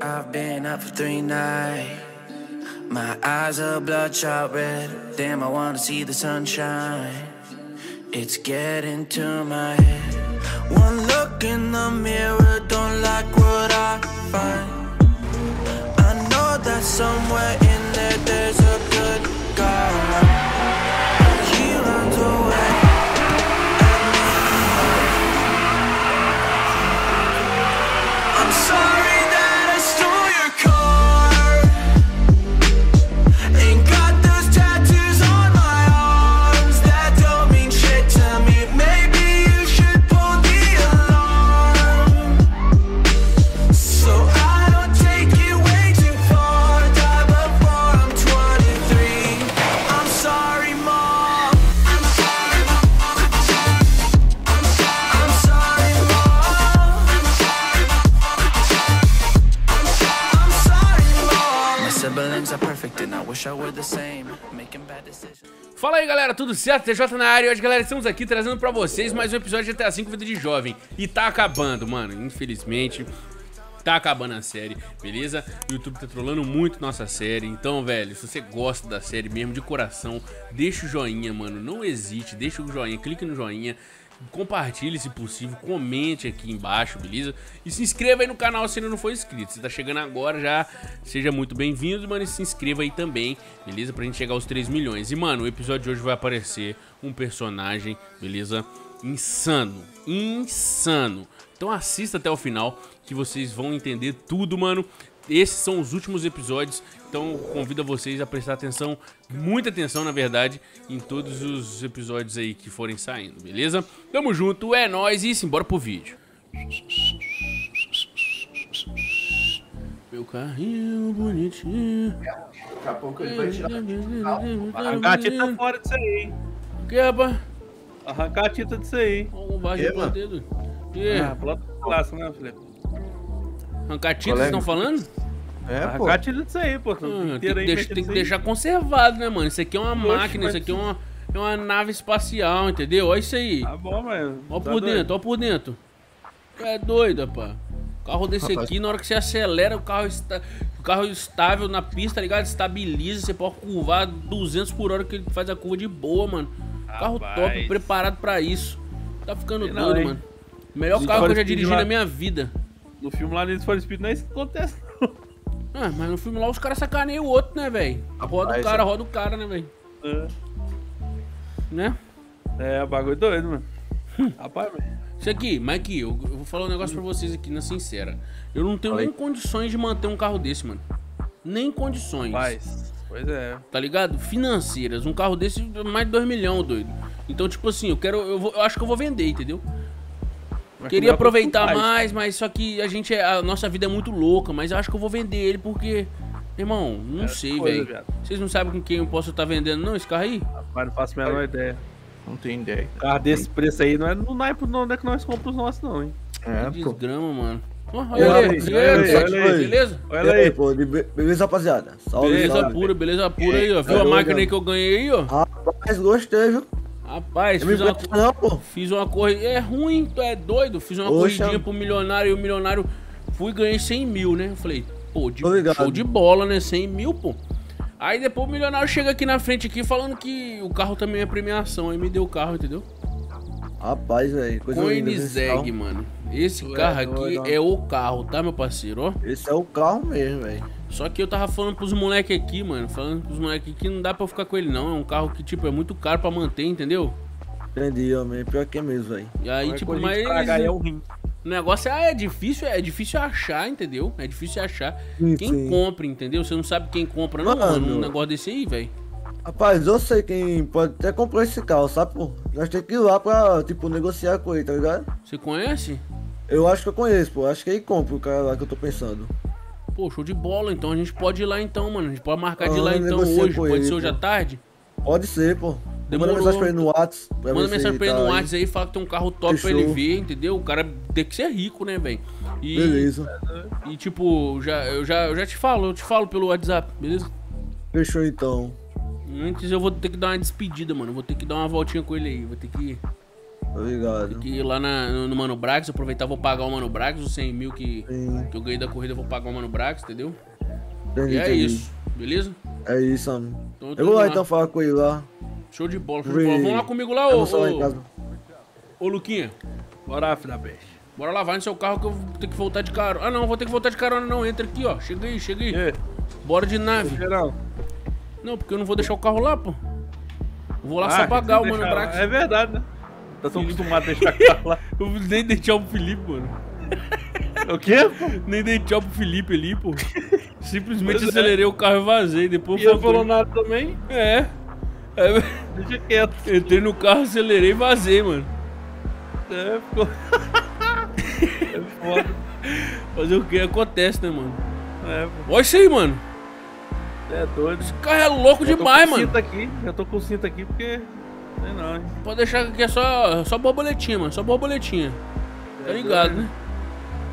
I've been up for 3 nights. My eyes are bloodshot red. Damn, I wanna see the sunshine. It's getting to my head. One look in the mirror, don't like what I find. I know that somewhere in there there's a good guy. He runs away. I'm sorry. Fala aí galera, tudo certo? TJ na área e hoje galera estamos aqui trazendo pra vocês mais um episódio de GTA V Vida de Jovem. E tá acabando, mano, infelizmente tá acabando a série, beleza? O YouTube tá trolando muito nossa série, então velho, se você gosta da série mesmo de coração, deixa o joinha, mano, não hesite, deixa o joinha, clique no joinha. Compartilhe se possível, comente aqui embaixo, beleza? E se inscreva aí no canal se ainda não for inscrito. Se tá chegando agora já, seja muito bem-vindo, mano. E se inscreva aí também, beleza? Pra gente chegar aos 3 milhões. E, mano, o episódio de hoje vai aparecer um personagem, beleza? Insano, insano. Então assista até o final que vocês vão entender tudo, mano. Esses são os últimos episódios, então eu convido a vocês a prestar atenção, muita atenção na verdade, em todos os episódios aí que forem saindo, beleza? Tamo junto, é nóis e simbora pro vídeo. Meu carrinho bonitinho. Daqui a pouco ele vai tirar. Arrancar a tinta fora disso aí, hein? O que, rapaz? Arrancar a tinta disso aí, hein? Olha o baixo do dedo. Ah, planta o laço, né, Felipe? Arrancar tinta, vocês estão falando? É, arrancar pô. Arrancar tinta disso aí, pô. Tem que deixar conservado, né, mano? Isso aqui é uma máquina, isso aqui é uma nave espacial, entendeu? Olha isso aí. Tá bom, velho. Ó por dentro, ó por dentro. É doido, pá. O carro desse aqui, na hora que você acelera, o carro estável na pista, tá ligado? Estabiliza, você pode curvar 200 por hora que ele faz a curva de boa, mano. Carro top, preparado pra isso. Tá ficando doido, mano. Melhor carro que eu já dirigi na minha vida. No filme lá, eles foram espírito, não é isso que acontece, não. Ah, mas no filme lá os caras sacaneiam o outro, né, velho? Roda o cara, né, velho? É. Né? É, bagulho doido, mano. Rapaz, velho. Isso aqui, mas aqui, eu vou falar um negócio pra vocês aqui, na sincera. Eu não tenho nem condições de manter um carro desse, mano. Nem condições. Rapaz, pois é. Tá ligado? Financeiras. Um carro desse, mais de 2 milhões, doido. Então, tipo assim, eu acho que eu vou vender, entendeu? Queria aproveitar mais, mas só que a nossa vida é muito louca, mas eu acho que eu vou vender ele porque, irmão, não sei, velho. Vocês não sabem com quem eu posso estar vendendo não, esse carro aí? Rapaz, não faço a menor ideia. Não tenho ideia. Carro desse preço aí não é no naipe não, é que nós compramos os nossos não, hein? É, que desgrama, mano. Olha aí, beleza? Olha aí, pô, beleza, rapaziada. Beleza pura aí, ó. Viu a máquina aí que eu ganhei aí, ó? Rapaz, gostei, viu? Rapaz, fiz uma corrida. É ruim, tu é doido? Fiz uma corridinha pro milionário e o milionário fui e ganhei 100 mil, né? Eu falei, pô, show de bola, né? 100 mil, pô. Aí depois o milionário chega aqui na frente aqui falando que o carro também é premiação. Aí me deu o carro, entendeu? Rapaz, velho. Koenigsegg, mano. Esse carro aqui é o carro, tá, meu parceiro? Ó. Esse é o carro mesmo, velho. Só que eu tava falando pros moleques aqui, mano. Falando pros moleques aqui que não dá pra eu ficar com ele, não. É um carro que, tipo, é muito caro pra manter, entendeu? Entendi, homem. Pior que é mesmo, velho. E aí, tipo, mas eles... O negócio é difícil achar, entendeu? É difícil achar quem compra, entendeu? Você não sabe quem compra, não, mano. Um negócio desse aí, velho. Rapaz, eu sei quem pode até comprar esse carro, sabe, pô? Nós temos que ir lá pra, tipo, negociar com ele, tá ligado? Você conhece? Eu acho que eu conheço, pô. Acho que ele compra o cara lá que eu tô pensando. Pô, show de bola, então a gente pode ir lá então, mano. A gente pode marcar de ir lá então hoje. Pode ser hoje à tarde? Pode ser, pô. Demorou. Manda mensagem pra ele no WhatsApp. Manda mensagem pra ele no WhatsApp aí, fala que tem um carro top pra ele ver, entendeu? O cara tem que ser rico, né, velho? Beleza. E tipo, eu já te falo pelo WhatsApp, beleza? Fechou então. Antes eu vou ter que dar uma despedida, mano. Vou ter que dar uma voltinha com ele aí. Vou ter que Obrigado. Que lá no Mano Brax, aproveitar, vou pagar o Mano Brax, os 100 mil que eu ganhei da corrida, eu vou pagar o Mano Brax, entendeu? Entendi, isso, beleza? É isso, mano. Então, eu vou lá então falar com ele lá. Show de bola, show de bola. Vamos lá comigo lá, ô Luquinha. Bora, filha da peste. Bora lá, vai no seu carro que eu vou ter que voltar de carona. Ah, não, vou ter que voltar de carona não. Entra aqui, ó. Chega aí, chega aí. Bora de nave. Não, porque eu não vou deixar o carro lá, pô. Eu vou lá só pagar o Mano Brax. É verdade, né? Tá tão acostumado a deixar o carro lá. Eu nem dei tchau pro Felipe, mano. O quê, pô? Nem dei tchau pro Felipe ali, pô. Simplesmente acelerei o carro e vazei. Depois e eu falou nada também? É. Deixa quieto. Entrei no carro, acelerei e vazei, mano. É, ficou... É foda. Fazer o que acontece, né, mano? É, olha isso aí, mano. É doido. Esse carro é louco demais, mano. Eu tô com cinta aqui porque... Não é não, hein? Pode deixar que é só borboletinha, mano. Só borboletinha. Tá ligado, né?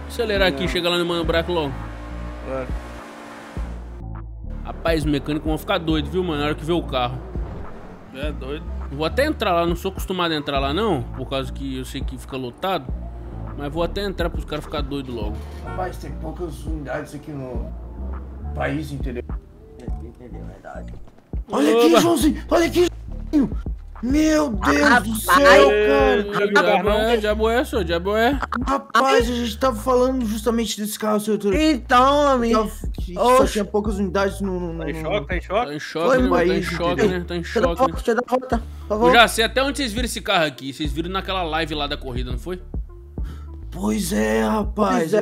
Acelerar aqui, chega lá no Mano Brax logo. Claro. Rapaz, o mecânico vão ficar doido, viu, mano? Na hora que vê o carro. É doido. Vou até entrar lá, não sou acostumado a entrar lá, não. Por causa que eu sei que fica lotado. Mas vou até entrar pros caras ficarem doidos logo. Rapaz, tem poucas unidades aqui no país, entendeu? Entendeu, verdade. Olha aqui, Joãozinho! Olha aqui, Joãozinho! Meu Deus do céu, cara! Diabo é, senhor. Rapaz, a gente tava falando justamente desse carro, senhor. Então, amigo. Só tinha poucas unidades no... Tá em choque, né? Eu já sei até onde vocês viram esse carro aqui. Vocês viram naquela live lá da corrida, não foi? Pois é, rapaz. Se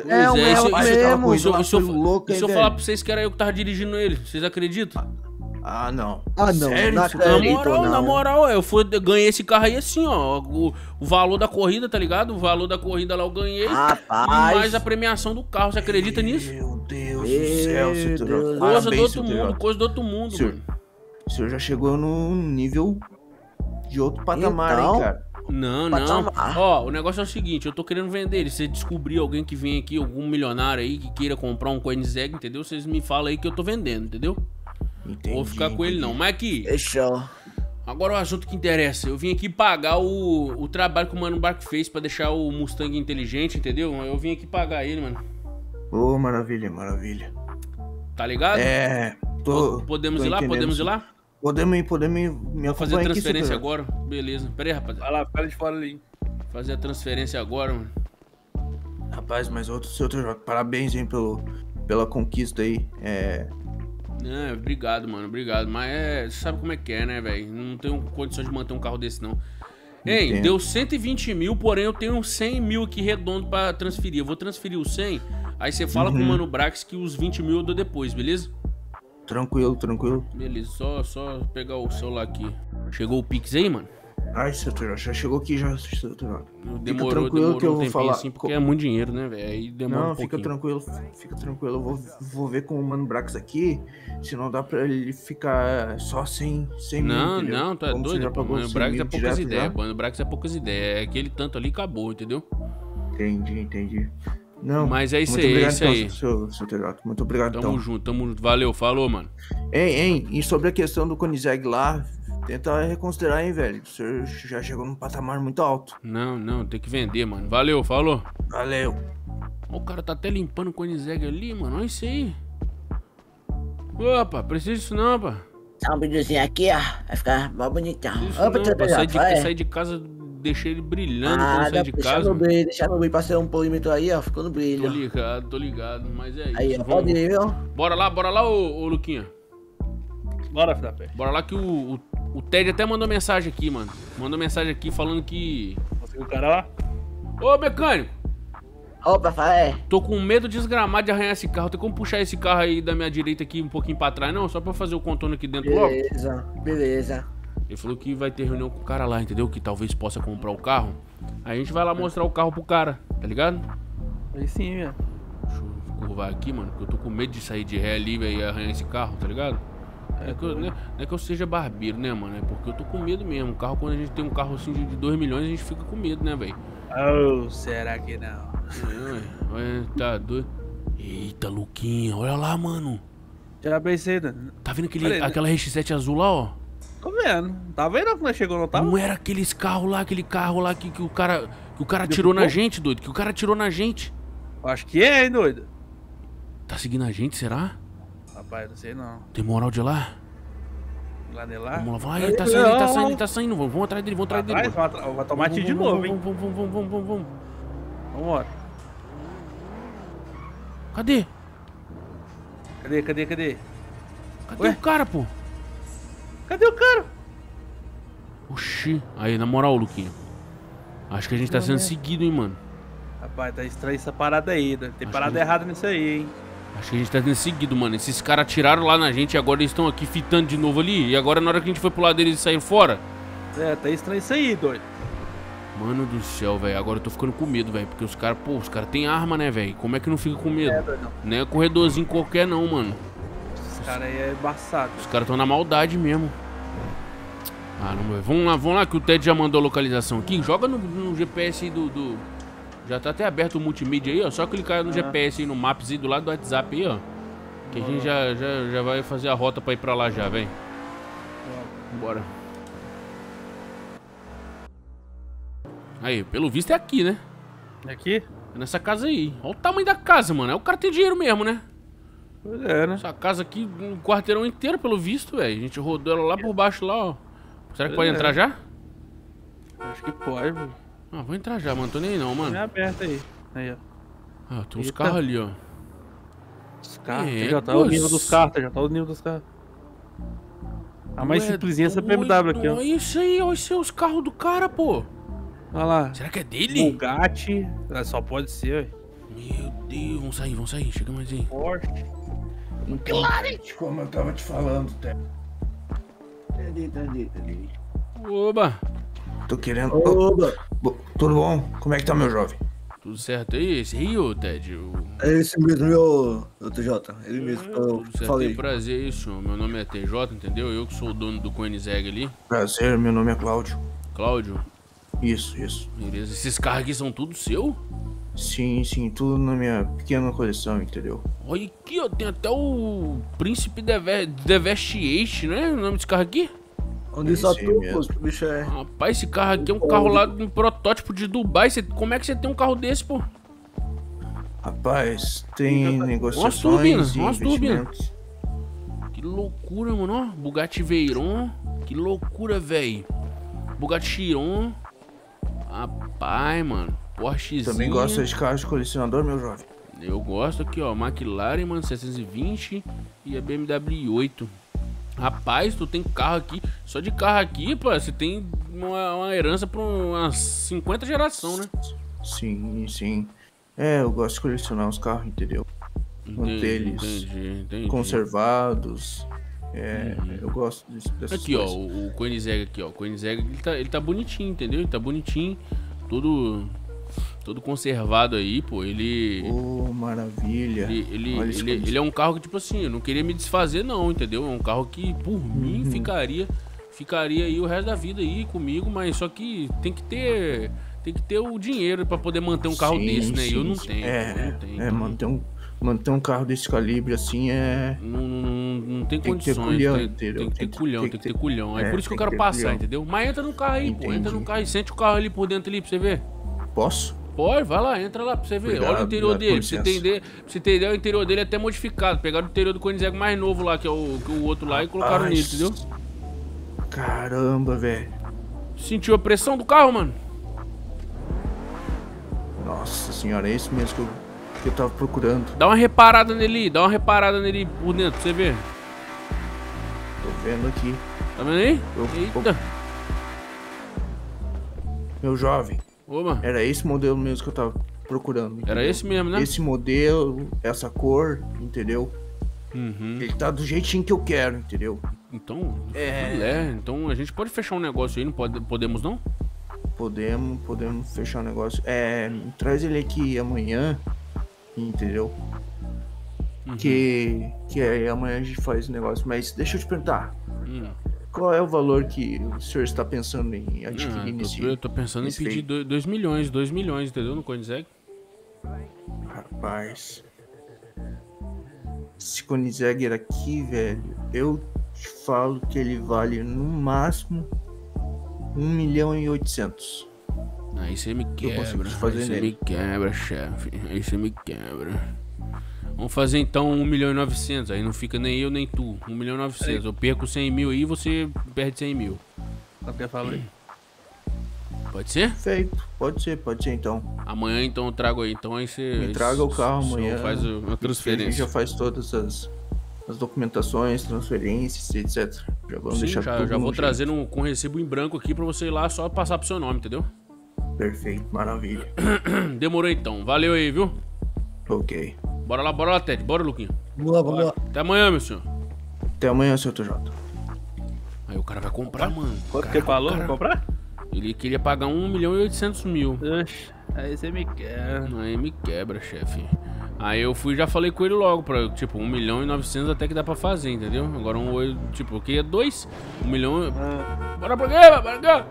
eu falar pra vocês que era eu que tava dirigindo ele, vocês acreditam? Ah, não. Ah, não. Sério? Na moral, eu ganhei esse carro aí assim, ó. O valor da corrida, tá ligado? O valor da corrida lá eu ganhei. Rapaz. E mais a premiação do carro. Você acredita nisso? Meu Deus do céu, senhor. Coisa do outro mundo, mano. O senhor já chegou no nível de outro patamar, então, hein, cara? Não. Ó, o negócio é o seguinte, eu tô querendo vender ele. Se você descobrir alguém que vem aqui, algum milionário aí que queira comprar um Koenigsegg, entendeu? Vocês me falam aí que eu tô vendendo, entendeu? Entendi. Vou ficar com ele não, mas aqui... Fechou. Agora o assunto que interessa. Eu vim aqui pagar o trabalho que o Mano Brax fez pra deixar o Mustang inteligente, entendeu? Eu vim aqui pagar ele, mano. Ô, maravilha, maravilha. Tá ligado? É, tô... Podemos ir lá? Podemos ir. Vou fazer a transferência agora. Beleza. Pera aí, rapaziada. Vai lá, pera de fora ali. Fazer a transferência agora, mano. Rapaz, mas seu TJ, parabéns, hein, pela conquista aí. É, obrigado, mano. Obrigado. Mas sabe como é que é, né, velho? Não tenho condição de manter um carro desse, não. Entendo. Hein, deu 120 mil, porém eu tenho 100 mil aqui redondo pra transferir. Eu vou transferir os 100, aí você fala com o Mano Brax que os 20 mil eu dou depois, beleza? Tranquilo, tranquilo. Beleza, só pegar o celular aqui. Chegou o Pix aí, mano? Ai, seu Tj, já chegou aqui, já. Demorou que eu vou falar. Assim, porque é muito dinheiro, né, velho? Aí demora um pouquinho. Fica tranquilo. Eu vou ver com o Mano Brax aqui, se não dá pra ele ficar só sem não, mil, não, tá doido. O Mano Brax é poucas ideias, mano. O Brax é poucas ideias. É aquele tanto ali, acabou, entendeu? Entendi. Não, mas é isso aí, obrigado, é isso aí. Seu TJ, muito obrigado. Tamo junto. Valeu, falou, mano. Hein, e sobre a questão do Koenigsegg lá, tenta reconsiderar, hein, velho. Você já chegou num patamar muito alto. Não, tem que vender, mano. Valeu, falou. Valeu. O cara tá até limpando o Koenigsegg ali, mano. Olha isso aí. Opa, precisa disso não, pá. Dá um videozinho aqui, ó. Vai ficar mó bonitão. Opa, seu TJ, sair de casa... Deixei ele brilhando quando saí de casa. Deixar no brilho, passei um polímetro aí, ó. Ficou no brilho. Tô ligado, mas é aí, isso. Pode ir, viu? Bora lá, ô Luquinha. Bora, filha da peste. Bora lá que o Tj até mandou mensagem aqui, mano. Mandou mensagem aqui falando que... Conseguiu o cara lá? Ô, mecânico! Opa, falei. Tô com medo desgramado de arranhar esse carro. Tem como puxar esse carro aí da minha direita aqui um pouquinho pra trás, não? Só pra fazer o contorno aqui dentro logo? Beleza. Ele falou que vai ter reunião com o cara lá, entendeu? Que talvez possa comprar o carro. Aí a gente vai lá mostrar o carro pro cara, tá ligado? Aí sim, velho. Deixa eu curvar aqui, mano, porque eu tô com medo de sair de ré ali, velho, e arranhar esse carro, tá ligado? Não é que eu seja barbeiro, né, mano? É porque eu tô com medo mesmo. O carro, quando a gente tem um carro assim de 2 milhões, a gente fica com medo, né, velho? Oh, será que não? Tá doido. Eita, Luquinha, olha lá, mano. Já pensei, né? Tá vendo aquela RX-7 azul lá, ó? Tô vendo. Tava vendo quando chegou, não tava? Não era aqueles carros lá, aquele carro lá que o cara atirou na gente, doido. Que o cara atirou na gente. Acho que é, hein, doido. Tá seguindo a gente, será? Rapaz, não sei não. Tem moral de lá? Lá de lá? Vamos lá, vai, ele tá saindo, ele tá saindo, ele tá saindo. Vamos atrás dele, vamos atrás dele. Vai tomar tiro de novo, hein? Vamos. Vambora. Cadê? Cadê? Cadê o cara, pô? Cadê o cara? Oxi. Aí, na moral, Luquinha. Acho que a gente tá sendo seguido, hein, mano. Rapaz, tá estranho essa parada aí. Tem parada errada nisso aí, hein. Acho que a gente tá sendo seguido, mano. Esses caras atiraram lá na gente e agora eles estão aqui fitando de novo ali. E agora, na hora que a gente foi pro lado deles e saíram fora. É, tá estranho isso aí, doido. Mano do céu, velho. Agora eu tô ficando com medo, velho. Porque os caras, pô, os caras têm arma, né, velho? Como é que não fica com medo? É, doido. Não é corredorzinho qualquer, não, mano. Os caras aí é embaçado. Os caras tão na maldade mesmo. Ah, não, velho. Vamos lá, que o Ted já mandou a localização aqui. Joga no GPS aí do... Já tá até aberto o multimídia aí, ó. Só clicar no GPS aí, no Maps aí, do lado do WhatsApp aí, ó. Que a gente já vai fazer a rota pra ir pra lá já, velho. Bora. Aí, pelo visto é aqui, né? É aqui? É nessa casa aí. Olha o tamanho da casa, mano. É o cara ter dinheiro mesmo, né? Pois é, né? Essa casa aqui, um quarteirão inteiro, pelo visto, velho. A gente rodou ela lá por baixo, lá, ó. Será que pode entrar já? Acho que pode, mano. Ah, vou entrar já, mano. Tô nem aí não, mano. É aberto aí. Aí, ó. Ah, tem uns carros ali, ó. Os carros. Já tá o nível dos carros, já tá o nível dos carros. A mais simplesinha é essa BMW aqui, ó. Olha isso aí, olha isso aí, os carros do cara, pô. Olha lá. Será que é dele? Bugatti. Só pode ser, velho. Meu Deus, vamos sair. Chega mais aí. Forte. McLaren. Como eu tava te falando, Tá ali. Oba. Tô querendo... Oba. Tudo bom? Como é que tá, meu jovem? Tudo certo aí? Esse aí, ô Ted? Esse mesmo, meu TJ. Ele mesmo, eu falei. Prazer, isso. Meu nome é TJ, entendeu? Eu que sou o dono do Koenigsegg ali. Prazer, meu nome é Cláudio. Cláudio? Isso. Beleza. Esses carros aqui são tudo seu? Sim. Tudo na minha pequena coleção, entendeu? Olha aqui, ó. Tem até o Príncipe Devastate, né? O nome desse carro aqui? Onde só tu, pô, bicho é... Rapaz, esse carro aqui é um carro lá, um protótipo de Dubai. Como é que você tem um carro desse, pô? Rapaz, tem negociações e investimentos. Que loucura, mano, ó. Bugatti Veyron. Que loucura, velho. Bugatti Chiron. Rapaz, mano. Porschezinho. Também gosta de carros de colecionador, meu jovem? Eu gosto aqui, ó. McLaren, mano, 720. E a BMW 8. Rapaz, tu tem carro aqui. Só de carro aqui, pô, você tem uma herança pra umas 50 gerações, né? Sim. É, eu gosto de colecionar os carros, entendeu? Manter eles conservados. É, eu gosto dessas aqui, coisas. Ó, o Koenigsegg aqui, ó. O Koenigsegg, ele tá bonitinho, entendeu? Ele tá bonitinho. Todo conservado aí, pô, ele... Oh, maravilha. Ele é um carro que, tipo assim, eu não queria me desfazer não, entendeu? É um carro que, por mim, ficaria aí o resto da vida aí comigo, mas só que tem que ter o dinheiro pra poder manter um carro desse, né? Eu não tenho. É, manter um carro desse calibre, assim, é... Não tem condições. Tem que ter culhão. É por isso que eu quero passar, entendeu? Mas entra no carro aí, pô, entra no carro e sente o carro ali por dentro ali pra você ver. Posso? Pode, vai lá, entra lá pra você ver. Olha o interior dele, pra você ter ideia, o interior dele é até modificado. Pegaram o interior do Koenigsegg mais novo lá, que é o outro lá, e colocaram nele, entendeu? Caramba, velho. Sentiu a pressão do carro, mano? Nossa senhora, é isso mesmo que eu tava procurando. Dá uma reparada nele por dentro, pra você ver. Tô vendo aqui. Tá vendo aí? Eita. Meu jovem. Oba. Era esse modelo mesmo que eu tava procurando. Entendeu? Era esse mesmo, né? Esse modelo, essa cor, entendeu? Ele tá do jeitinho que eu quero, entendeu? Então a gente pode fechar um negócio aí, podemos não? Podemos fechar um negócio. Traz ele aqui amanhã, entendeu? Que aí amanhã a gente faz o negócio. Mas deixa eu te perguntar. Qual é o valor que o senhor está pensando em adquirir nesse... Eu tô pensando em pedir 2 milhões, entendeu? No Koenigsegg. Rapaz... Esse Koenigsegg aqui, velho... Eu te falo que ele vale no máximo 1.800.000. Aí você me quebra, chefe. Aí você me quebra. Vamos fazer então 1.900.000. Aí não fica nem eu nem tu. 1.900.000. Eu perco 100.000 aí e você perde 100.000. Só quer falar aí? Pode ser? Feito. Pode ser então. Amanhã então eu trago aí. Então aí você me traga o carro amanhã. Faz a transferência. A gente já faz todas as documentações, transferências, etc. Já vamos deixar tudo. Já vou trazer com recibo em branco aqui pra você ir lá só passar pro seu nome, entendeu? Perfeito, maravilha. Demorou então. Valeu aí, viu? Ok. Bora lá, Ted. Bora, Luquinha. Vamos lá. Até amanhã, meu senhor. Até amanhã, seu TJ. Aí o cara vai comprar, mano. Quanto que ele falou? Vai comprar? Ele queria pagar 1.800.000. Aí você me quebra. Aí me quebra, chefe. Aí eu fui e já falei com ele logo pra, tipo, 1.900.000 até que dá pra fazer, entendeu? Agora tipo, eu queria 2. 1.000.000. Bora pra quê?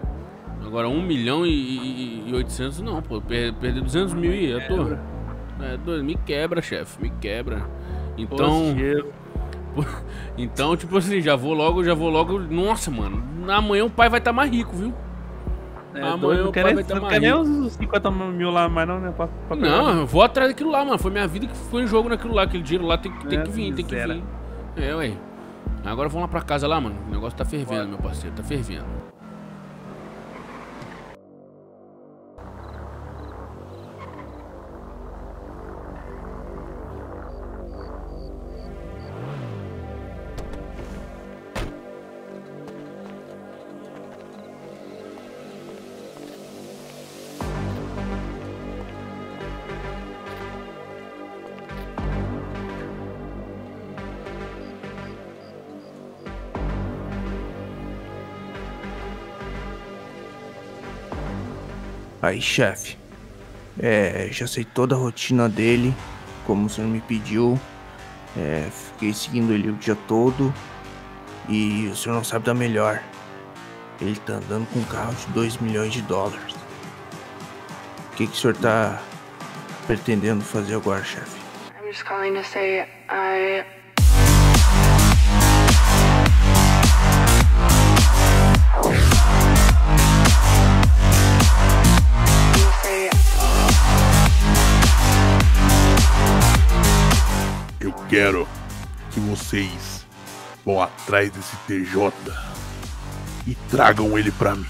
Agora 1.800.000 não, pô. Perder 200.000 e eu tô. Me quebra, chefe. Me quebra. Então. Então, tipo assim, já vou logo. Nossa, mano. Amanhã o pai vai estar mais rico, viu? Amanhã o pai vai estar mais rico. Não quer nem os 50.000 lá mais, não, né? Não, eu vou atrás daquilo lá, mano. Foi minha vida que foi em jogo naquilo lá. Aquele dinheiro lá tem que vir. É, ué. Agora vamos lá pra casa lá, mano. O negócio tá fervendo, meu parceiro. Tá fervendo. Aí, chefe, já sei toda a rotina dele, como o senhor me pediu, fiquei seguindo ele o dia todo e o senhor não sabe da melhor. Ele tá andando com um carro de 2 milhões de dólares. O que o senhor tá pretendendo fazer agora, chefe? I'm just calling to say quero que vocês vão atrás desse TJ e tragam ele pra mim.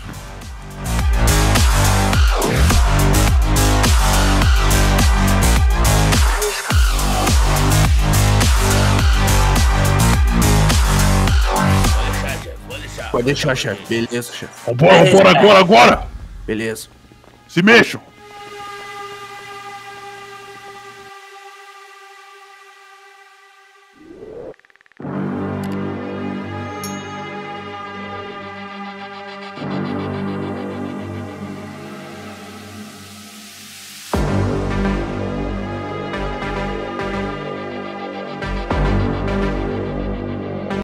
Pode deixar, chefe. Beleza, chefe. Vambora agora! Beleza. Se mexam!